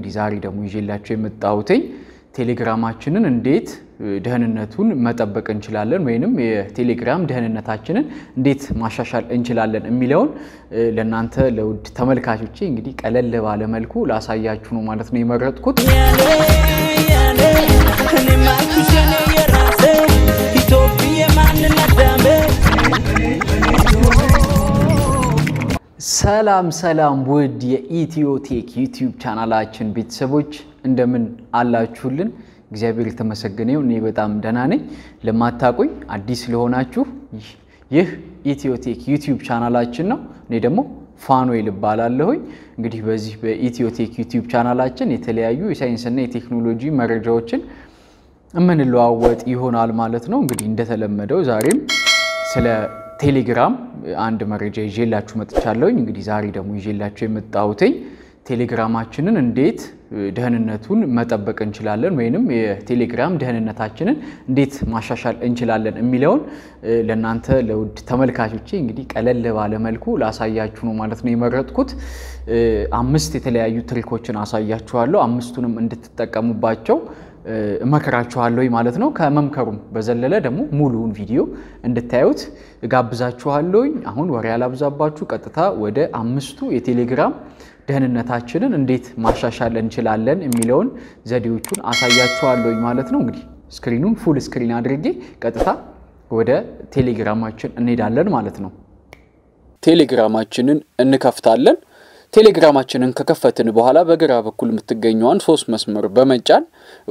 Desire the Mujilla Chimit Tauti, Telegram and date, Dananatun, Matabak and Chilalan, Venum, Telegram, Dananatachanan, date Mashashal and Chilalan and Milon, Lenanta, Lod Tamil Kachuching, Dick Alelevala Melku, Lasaya Chunumath Nimarat Kut. Salam, would ye Ethio Tec YouTube channel and bit sabuch and demin Allah children, Xavier Thomas Nivetam Danani, Lematakui, Addislonachu, Ye Ethio Tec YouTube channel achino, Nedamo, Fanwell Balaloi, Gitibas Ethio Tec YouTube channel achin, Italia, Science and Technology, Marriage Ocean, and Manilua word Ihonal Malatno, Green Dethalam Zarim, Sela. Telegram and marriage ጀላችሁ መጥቻለሁ እንግዲህ ዛሬ ደሞ ይዤላችሁ የመጣሁት ቴሌግራማችንን እንዴት ደህንነቱን መጠበቅ እንችላለን ወይንም የቴሌግራም ደህንነታችንን እንዴት ማሻሻል እንችላለን የሚለውን ለእናንተ ለውድ ተመልካቾቼ እንግዲህ ቀለል ባለ መልኩ ላሳያችሁ ነው ማለት ነው የመረጥኩት አምስት የተለያዩ ትሪኮችን አሳያችኋለሁ አምስቱንም እንድትጠቀሙባቸው እመከራችኋለሁ ማለት ነው ከመምከሩም በዘለለ ደግሞ ሙሉውን ቪዲዮ እንድታዩት ጋብዛችኋለሁ አሁን ወሬ አላብዛባችሁ ቀጥታ ወደ አምስቱ የቴሌግራም ደህንነታችንን እንዴት ማሻሻል እንችላለን የሚለውን ዘዴዎችን አሳያችኋለሁ ማለት ነው እንግዲህ ስክሪኑን ፉል ስክሪን አድርጌ ቀጥታ ወደ ቴሌግራማችን እንሄዳለን ማለት ነው ቴሌግራማችንን እንከፍታለን ቴሌግራማችንን ከከፈትን በኋላ በግራ በኩል የምትገኙዋን ሶስት መስመር በመጫን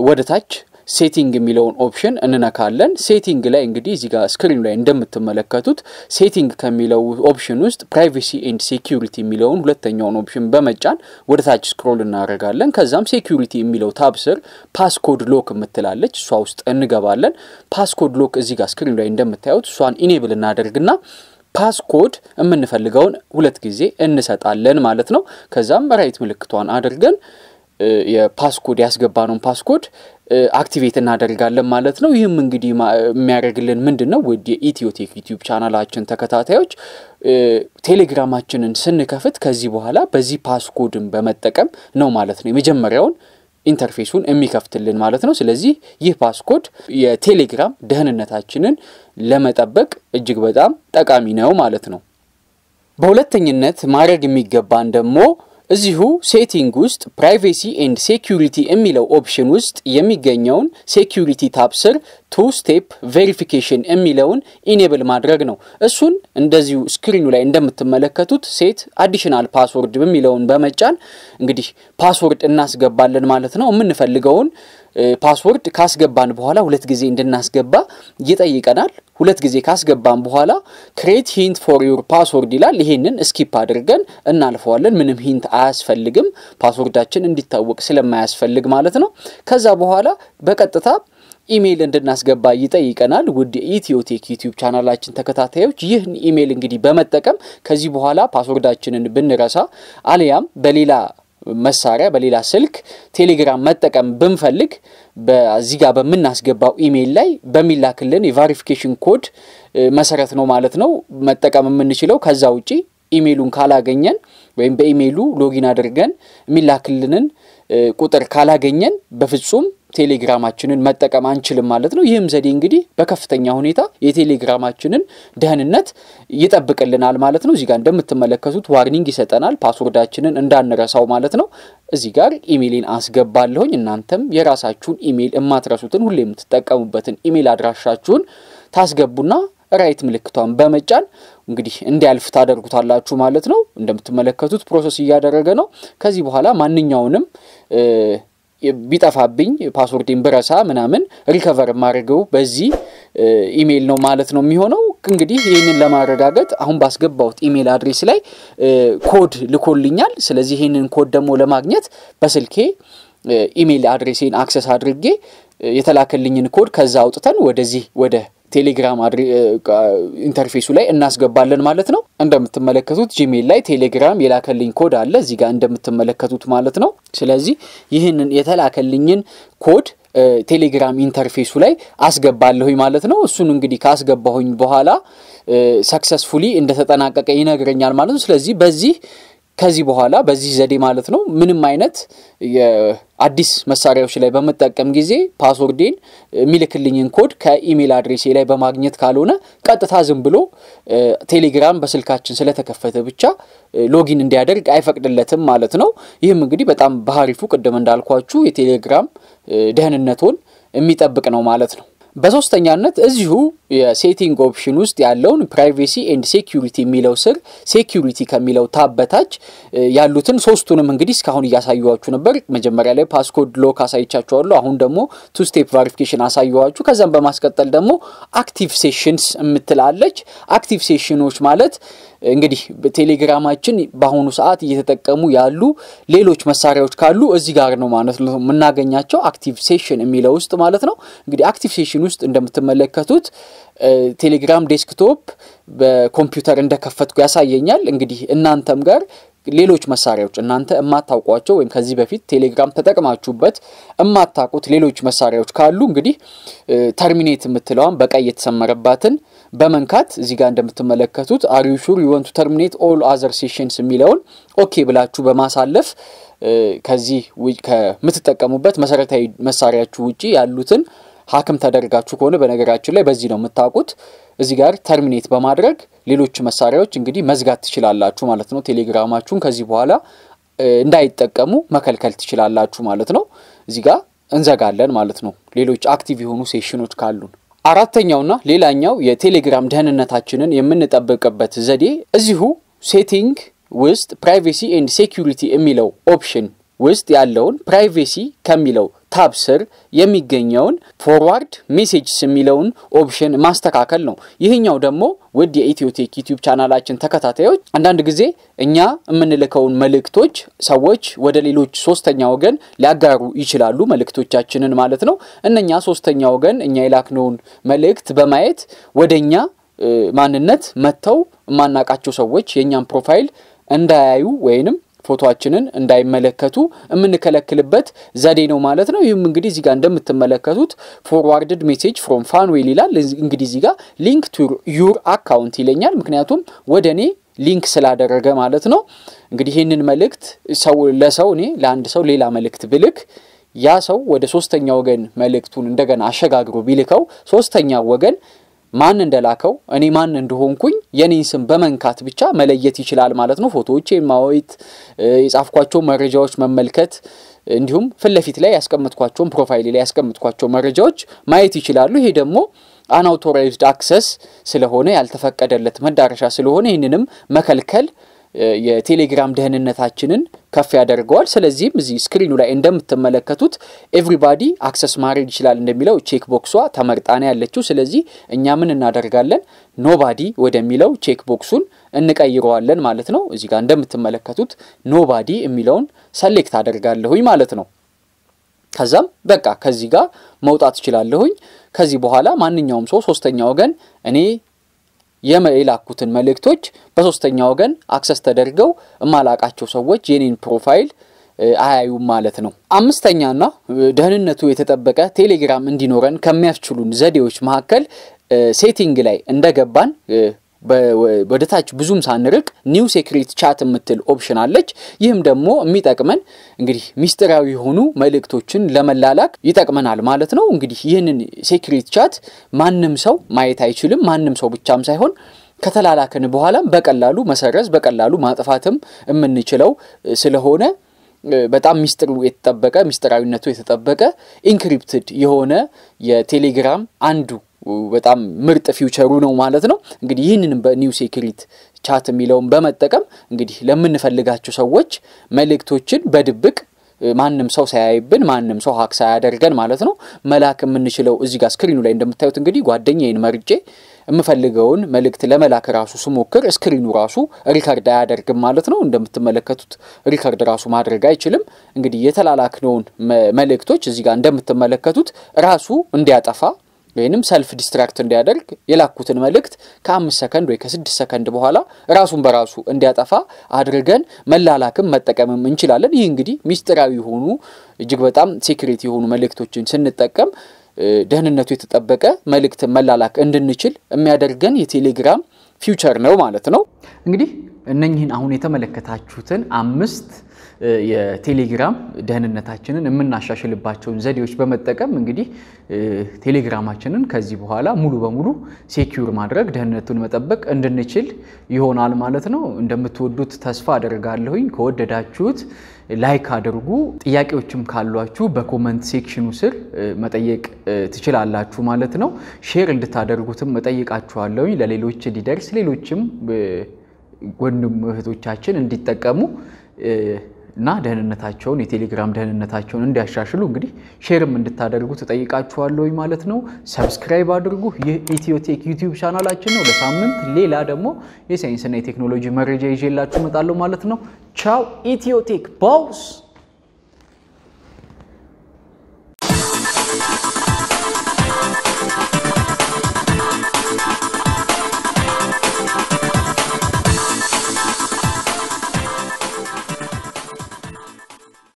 ወደታች ሴቲንግ የሚለውን ኦፕሽን እንነካለን ሴቲንግ ላይ እንግዲህ እዚህ ጋር ስክሪኑ ላይ እንደምትመለከቱት ሴቲንግ ከሚለው ኦፕሽን ውስጥ ፕራይቬሲ ኤንድ ሴኩሪቲ የሚለውን ሁለተኛውን ኦፕሽን በመጫን ወደታች ስክሮል እናደርጋለን ከዛም ሴኩሪቲ የሚለው ታብ ስር ፓስኮድ ሎክ የምትላለች እሷ ውስጥ እንገባለን ፓስኮድ ሎክ እዚህ ጋር ስክሪኑ ላይ እንደምታዩት እሷን ኢኔብል እናደርግና ፓስኮድ የምንፈልገውን ሁለት ጊዜ እንሰጣለን ማለት ነው ከዛም ራይት ምልክቷን አድርገን የፓስኮድ ያስገባነው ፓስኮድ አክቲቬት እናደርጋለን ማለት ነው ይሄም እንግዲህ የሚያደርግልን ምንድነው ወዲ ኢትዮ ቴክ YouTube ቻናላችን ተከታታዮች ቴሌግራማችንን ስንከፍት ከዚህ በኋላ በዚህ ፓስኮድን በመጠቀም ነው ማለት ነው የመጀመሪያውን ኢንተርፌሱን የሚከፍትልን ማለት ነው ስለዚህ ይህ ፓስኮድ የቴሌግራም ደህንነታችንን ለመጠበቅ እጅግ በጣም ጠቃሚ ነው ማለት ነው በሁለተኛነት ማድረግ የሚገባን ደግሞ እዚሁ ሴቲንግ ውስጥ ፕራይቬሲ ኤንድ ሴኩሪቲ የሚለው ኦፕሽን ውስጥ የሚገኘውን ሴኩሪቲ ታብ ስር ቱ ስቴፕ ቬሪፊኬሽን የሚለውን ኢኔብል ማድረግ ነው እሱን እንደዚሁ ስክሪኑ ላይ እንደምትመለከቱት ሴት አዲሽናል ፓስወርድ የሚለውን በመጫን እንግዲህ ፓስወርድ እናስገባለን ማለት ነው የምንፈልገውን ፓስወርድ ካስገባን በኋላ ሁለት ጊዜ እንድናስገባ ይጠይቀናል ሁለት ጊዜ ካስገባን በኋላ create hint for your password ይላል ይሄንን skip አድርገን እናልፈዋለን ምንም hint አያስፈልግም ፓስወርዳችን እንዲታወቅ ስለማያስፈልግ ማለት ነው ከዛ በኋላ በቀጥታ ኢሜል እንድናስገባ ይጠይቀናል ውድ ኢትዮ ቴክ YouTube ቻናላችን ተከታታዮች ይህን ኢሜል እንግዲህ በመጠቀም ከዚህ በኋላ ፓስወርዳችንን ብንረሳ አልያም በሌላ መሳሪያ በሌላ ስልክ ቴሌግራም መጠቀም ብንፈልግ በዚህ ጋር በመናስገባው ኢሜል ላይ በሚላክልን የቬሪፊኬሽን ኮድ መሰረት ነው ማለት ነው መጠቀም የምንችለው ከዛ ውጪ ኢሜሉን ካላገኘን ወይም በኢሜሉ ሎጊን አድርገን ሚላክልንን ቁጥር ካላገኘን በፍጹም ቴሌግራማችንን መጠቀም አንችልም ማለት ነው ይሄም ዘዴ እንግዲህ በከፍተኛ ሁኔታ የቴሌግራማችንን ደህንነት ይጠብቅልናል ማለት ነው እዚህ ጋር እንደምትመለከቱት ዋርኒንግ ይሰጠናል ፓስወርዳችንን እንዳንረሳው ማለት ነው እዚህ ጋር ኢሜልን አስገባለሁኝ እናንተም የራሳችሁን ኢሜል እማትረሱትን ሁሌም የምትጠቀሙበትን ኢሜል አድራሻችሁን ታስገቡና ራይት ምልክቷን በመጫን እንግዲህ እንዲያልፍ ታደርጉታላችሁ ማለት ነው እንደምትመለከቱት ፕሮሰስ እያደረገ ነው ከዚህ በኋላ ማንኛውንም ቢጣፋብኝ ፓስወርድን ብረሳ ምናምን ሪከቨር ማድረገው በዚህ ኢሜል ነው ማለት ነው የሚሆነው እንግዲህ ይሄንን ለማረጋጋት አሁን ባስገባውት ኢሜል አድሬስ ላይ ኮድ ልኮልኛል ስለዚህ ይሄንን ኮድ ደግሞ ለማግኘት በስልኬ ኢሜል አድሬሴን አክሰስ አድርጌ የተላከልኝን ኮድ ከዛ አውጥተን ወደዚህ ወደ ቴሌግራም ኢንተርፌሱ ላይ እናስገባለን ማለት ነው እንደምትመለከቱት Gmail ላይ ቴሌግራም የላከልኝ ኮድ አለ እዚህ ጋር እንደምትመለከቱት ማለት ነው ስለዚህ ይሄንን የተላከልኝን ኮድ ቴሌግራም ኢንተርፌሱ ላይ አስገባለሁኝ ማለት ነው እሱን እንግዲህ ካስገባሁኝ በኋላ ሰክሰስፉሊ እንደተጠናቀቀ ይነግረኛል ማለት ነው ስለዚህ በዚህ ከዚህ በኋላ በዚህ ዘዴ ማለት ነው ምንም አይነት አዲስ መሳሪያዎች ላይ በመጠቀም ጊዜ ፓስወርዴን ሚልክልኝን ኮድ ከኢሜል አድሬስ ላይ በማግኘት ካልሆነ ቀጥታ ዝም ብሎ ቴሌግራም በስልካችን ስለተከፈተ ብቻ ሎጊን እንዲያደርግ አይፈቅድለትም ማለት ነው ይህም እንግዲህ በጣም ባህሪፉ ቀደም እንዳልኳችሁ የቴሌግራም ደህንነቱን የሚጠብቅ ነው ማለት ነው በሶስተኛነት እዚሁ የሴቲንግ ኦፕሽን ውስጥ ያለውን ፕራይቬሲ ኤንድ ሴኩሪቲ የሚለው ስር ሴኩሪቲ ከሚለው ታበታች ያሉትን ሶስቱንም እንግዲህ እስካሁን ያሳዩዋችሁ ነበር መጀመሪያ ላይ ፓስኮድ ሎክ አሳይቻችኋለሁ አሁን ደግሞ ቱ ስቴፕ ቬሪፊኬሽን አሳዩዋችሁ ከዛም በማስቀጠል ደግሞ አክቲቭ ሴሽንስ እንትላለች አክቲቭ ሴሽኖች ማለት እንግዲህ በቴሌግራማችን ባሁኑ ሰዓት እየተጠቀሙ ያሉ ሌሎች መሳሪያዎች ካሉ እዚህ ጋር ነው ማለት ነው እናገኛቸው አክቲቭ ሴሽን የሚለው ውስጥ ማለት ነው እንግዲህ አክቲቭ ሴሽን ውስጥ እንደምትመለከቱት ቴሌግራም ዴስክቶፕ በኮምፒውተር እንደከፈትኩ ያሳየኛል እንግዲህ እናንተም ጋር ሌሎች መሳሪያዎች እናንተ እማታውቋቸው ወይም ከዚህ በፊት ቴሌግራም ተጠቅማችሁበት እማታውቁት ሌሎች መሳሪያዎች ካሉ እንግዲህ ተርሚኔት የምትለውን በቀይ የተሰመረባትን በመንካት እዚህ ጋር እንደምትመለከቱት አር ዩ ሹር ዩ ዋንት ቱ ተርሚኔት ኦል አዘር ሴሽንስ የሚለውን ኦኬ ብላችሁ በማሳለፍ ከዚህ ከምትጠቀሙበት መሰረታዊ መሳሪያችሁ ውጪ ያሉትን ሐክም ተደርጋችሁ ከሆነ በነገራችን ላይ በዚህ ነው መታቁት እዚህ ጋር ተርሚኔት በማድረግ ሌሎች መሳሪያዎች እንግዲህ መዝጋት ትችላላችሁ ማለት ነው ቴሌግራማችሁን ከዚህ በኋላ እንዳይጠቀሙ መከልከል ትችላላችሁ ማለት ነው እዚህ ጋር እንዘጋለን ማለት ነው ሌሎች አክቲቭ የሆኑ ሴሽኖች ካሉ አራተኛውና ሌላኛው የቴሌግራም ደህንነታችንን የምንጠብቅበት ዘዴ እዚሁ ሴቲንግ ውስጥ ፕራይቬሲ ኤንድ ሴኩሪቲ የሚለው ኦፕሽን ውስጥ ያለውን ፕራይቬሲ ከሚለው ታብ ስር የሚገኘውን ፎርዋርድ ሜሴጅስ የሚለውን ኦፕሽን ማስተካከል ነው ይሄኛው ደግሞ ወዲ ኢትዮ ቴክ ዩቲዩብ ቻናላችን ተከታታዮች አንዳንድ ጊዜ እኛ የምንልከውን መልእክቶች ሰዎች ወደ ሌሎች ሶስተኛ ወገን ሊያጋሩ ይችላሉ መልእክቶቻችንን ማለት ነው እነኛ ሶስተኛ ወገን እኛ ይላክነውን መልእክት በማየት ወደኛ ማንነት መተው ማናቃቸው ሰዎች የኛን ፕሮፋይል እንዳያዩ ወይንም ፎቶአችንን እንዳይመለከቱ እምንከለክልበት ዘዴ ነው ማለት ነው ይሄም እንግዲህ እዚህ ጋር እንደምትመለከቱት forwarded message from fanwell ይላል እንግዲህ እዚህ ጋር link to your account ይለኛል ምክንያቱም ወደኔ ሊንክ ስላደረገ ማለት ነው እንግዲህ ይሄንን መልእክት ሰው ለሰው ለአንድ ሰው ሌላ መልእክት ብልክ ያ ሰው ወደ ሶስተኛ ወገን መልእክቱን እንደገና አሸጋግሮ ቢልከው ሶስተኛ ወገን ማን እንደላከው እኔ ማን እንደሆንኩኝ የኔን ስም በመንካት ብቻ መለየት ይችላል ማለት ነው ፎቶዎችን ማወይት የጻፍኳቸው መረጃዎች መመልከት እንዲሁም ፍለፊት ላይ ያስቀምጥኳቸው ፕሮፋይል ላይ ያስቀምጥኳቸው መረጃዎች ማየት ይችላሉ ይሄ ደግሞ unauthorized access ስለሆነ ያልተፈቀደለት መዳረሻ ስለሆነ ይሄንንም መከልከል የቴሌግራም ደህንነታችንን ከፍ ያደርገዋል ስለዚህ እዚህ ስክሪኑ ላይ እንደምትመለከቱት everybody access ማድረግ ይችላል እንደሚለው ቼክ ቦክሷ ተመርጣና ያለችው ስለዚህ እኛ ምን እናደርጋለን nobody ወደሚለው ቼክ ቦክሱን እንቀይረዋለን ማለት ነው እዚህ ጋር እንደምትመለከቱት nobody የሚለውን ሰሌክት አደርጋለሁኝ ማለት ነው ከዛም በቃ ከዚህ ጋር መውጣት ይችላልሁኝ ከዚህ በኋላ ማንኛውም ሰው ሶስተኛ ወገን እኔ የመላኩትን መልእክቶች በሶስተኛ ወገን አክሰስ ተደርገው ማላቃቸው ሰዎች የኔን ፕሮፋይል አያዩ ማለት ነው አምስተኛና ደህንነቱ የተጠበቀ ቴሌግራም እንዲኖረን ከሚያስችሉን ዘዴዎች መካከል ሴቲንግ ላይ እንደገባን በወደታች ብዙም ሳንርቅ ኒው ሴክሬት ቻት የምትል ኦፕሽን አለች ይህም ደግሞ የሚጠቅመን እንግዲህ ሚስጥራዊ የሆኑ መልእክቶችን ለመላላክ ይጠቅመናል ማለት ነው እንግዲህ ይሄንን ሴክሬት ቻት ማንም ሰው ማየት አይችልም ማንም ሰው ብቻም ሳይሆን ከተላላከን በኋላ በቀላሉ መሰረዝ በቀላሉ ማጥፋትም የምንችለው ስለሆነ በጣም ሚስጥሩ የተጠበቀ ሚስጥራዊነቱ የተጠበቀ ኢንክሪፕትድ የሆነ የቴሌግራም አንዱ በጣም ምርጥ ፊውቸሩ ነው ማለት ነው እንግዲህ ይሄንን በኒው ሴክሬት ቻት የሚለውን በመጠቀም እንግዲህ ለምንፈልጋቸው ሰዎች መልእክቶችን በድብቅ ማንንም ሰው ሳያይብን ማንንም ሰው ሀክ ሳያደርገን ማለት ነው መላክ የምንችለው እዚህ ጋር ስክሪኑ ላይ እንደምታዩት እንግዲህ ጓደኛዬን መርጬ የምፈልገውን መልእክት ለመላክ ራሱ ስሞክር ስክሪኑ ራሱ ሪከርድ ያደርግም ማለት ነው እንደምትመለከቱት ሪከርድ ራሱ ማድረግ አይችልም እንግዲህ የተላላክነውን መልእክቶች እዚህ ጋር እንደምትመለከቱት ራሱ እንዲያጠፋ ወይንም ሰልፍ ዲስትራክት እንዲያደርግ የላኩትን መልእክት ከ5 ሰከንድ ወይ ከ6 ሰከንድ በኋላ ራሱን በራሱ እንዲያጠፋ አድርገን መላላክም መጠቀምም እንችላለን ይሄ እንግዲህ ሚስጥራዊ የሆኑ እጅግ በጣም ሴኩሪቲ የሆኑ መልእክቶችን ስንጠቀም ደህንነቱ የተጠበቀ መልእክት መላላክ እንድንችል የሚያደርገን የቴሌግራም future ነው ማለት ነው እንግዲህ እነኚህን አሁን የተመለከታችሁትን አምስት የቴሌግራም ደህንነታችንን እናሻሽልባቸውን ዘዴዎች በመጠቀም እንግዲህ ቴሌግራማችንን ከዚህ በኋላ ሙሉ በሙሉ ሴኩር ማድረግ ደህንነቱን መጠበቅ እንድንችል ይሆናል ማለት ነው እንደምትወዱት ተስፋ አደርጋለሁ ከወደዳችሁት ላይክ አድርጉ ጥያቄዎችም ካሏችሁ በኮሜንት ሴክሽኑ ስር መጠየቅ ትችላላችሁ ማለት ነው ሼር እንድታደርጉትም መጠይቃችኋለሁ ለሌሎች ሊደርስ ሌሎችም ወንድም እህቶቻችን እንዲጠቀሙ እና ደህንነታቸውን የቴሌግራም ደህንነታቸውን እንዲያሻሽሉ እንግዲህ ሼርም እንድታደርጉ ተጠይቃችኋለሁ ማለት ነው ሰብስክራይብ አድርጉ የኢትዮ ቴክ YouTube ቻናላችን ነው ለሳምንት ሌላ ደግሞ የሳይንስ እና የቴክኖሎጂ መረጃ ይዤላችሁ መጣለሁ ማለት ነው ቻው ኢትዮ ቴክ ቦስ